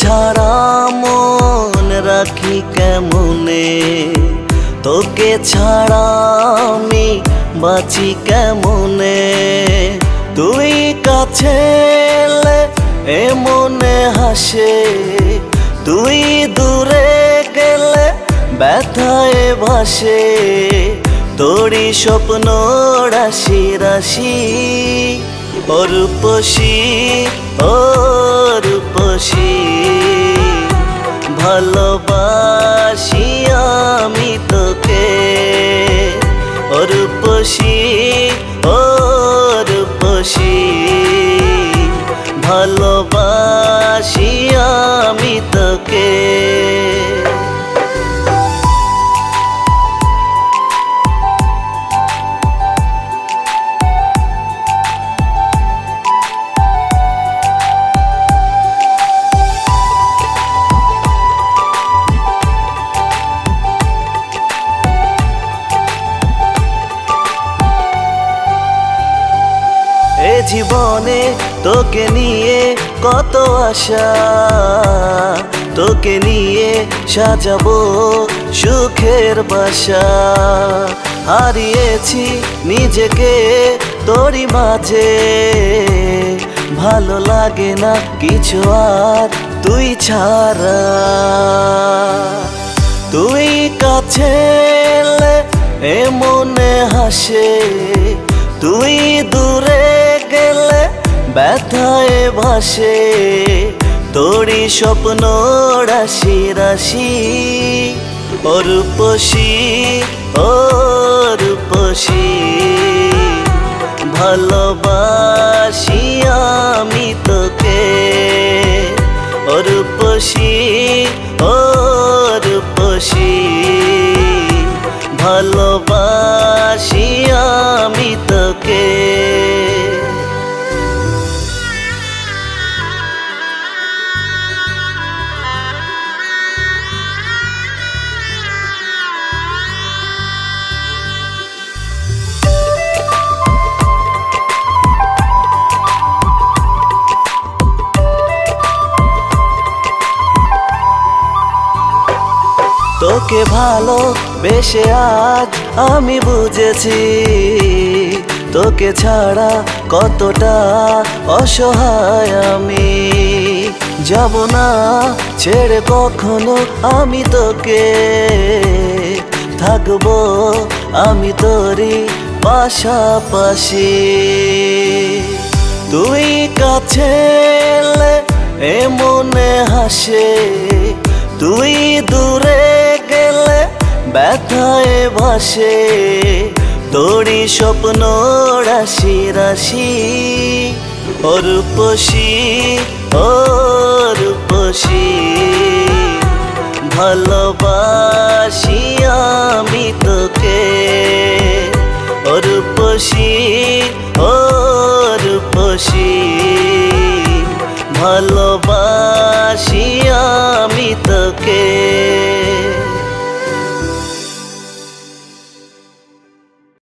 ছাড়া মন রাখি কেমনে, তোকে ছাড়া আমি বাঁচি কেমনে। তুই কাছে এলে এ মনে হাসে, তুই দূরে গেলে ব্যথায় ভাসে। তোরই স্বপ্ন রাশি রাশি, ও রূপসী ও রূপসী, ভালোবাসি আমি তোকে। ও রূপসী ও রূপসী, ভালোবাসি আমি তোকে। জীবনে তোকে নিয়ে কত আশা, তোকে নিয়ে সাজাবো সুখের বাসা। হারিয়েছি নিজেকে তোরই মাঝে, ভালো লাগে না কিছু আর তুই ছাড়া। তুই কাছে এলে এ মনে হাসে, তুই দূরে গেলে ব্যথায় ভাসে। তোরই স্বপ্ন রাশি রাশি, ও রূপসী ও রূপসী, ভালোবাসি আমি তোকে। ও রূপসী ও রূপসী, ভালোবাসি আমি তোকে। তোকে ভালো বেশে আজ আমি বুঝেছি, তোকে ছাড়া কতটা অসহায় আমি। যাব না ছেড়ে কখনো আমি তোকে, থাকবো আমি তোরই পাশাপাশি। তুই কাছে এলে এ মনে হাসে, তুই দূরে গেলে ব্যথায় ভাসে। তোরই স্বপ্ন রাশি রাশি, ও রূপসী ও রূপসী, ভালোবাসি আমি তোকে। ও রূপসী ও রূপসী, ভালোবাসি আমি তোকে।